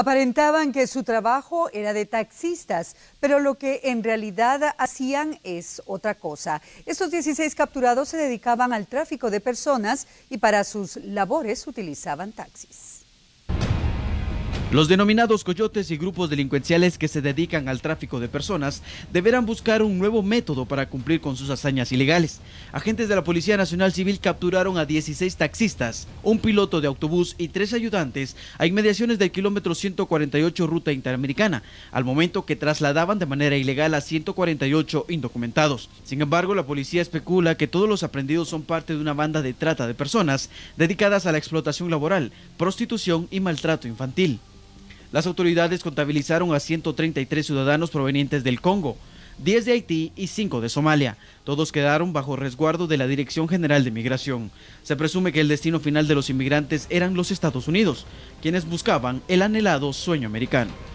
Aparentaban que su trabajo era de taxistas, pero lo que en realidad hacían es otra cosa. Estos 16 capturados se dedicaban al tráfico de personas y para sus labores utilizaban taxis. Los denominados coyotes y grupos delincuenciales que se dedican al tráfico de personas deberán buscar un nuevo método para cumplir con sus hazañas ilegales. Agentes de la Policía Nacional Civil capturaron a 16 taxistas, un piloto de autobús y 3 ayudantes a inmediaciones del kilómetro 148 ruta interamericana, al momento que trasladaban de manera ilegal a 148 indocumentados. Sin embargo, la policía especula que todos los aprendidos son parte de una banda de trata de personas dedicadas a la explotación laboral, prostitución y maltrato infantil. Las autoridades contabilizaron a 133 ciudadanos provenientes del Congo, 10 de Haití y 5 de Somalia. Todos quedaron bajo resguardo de la Dirección General de Migración. Se presume que el destino final de los inmigrantes eran los Estados Unidos, quienes buscaban el anhelado sueño americano.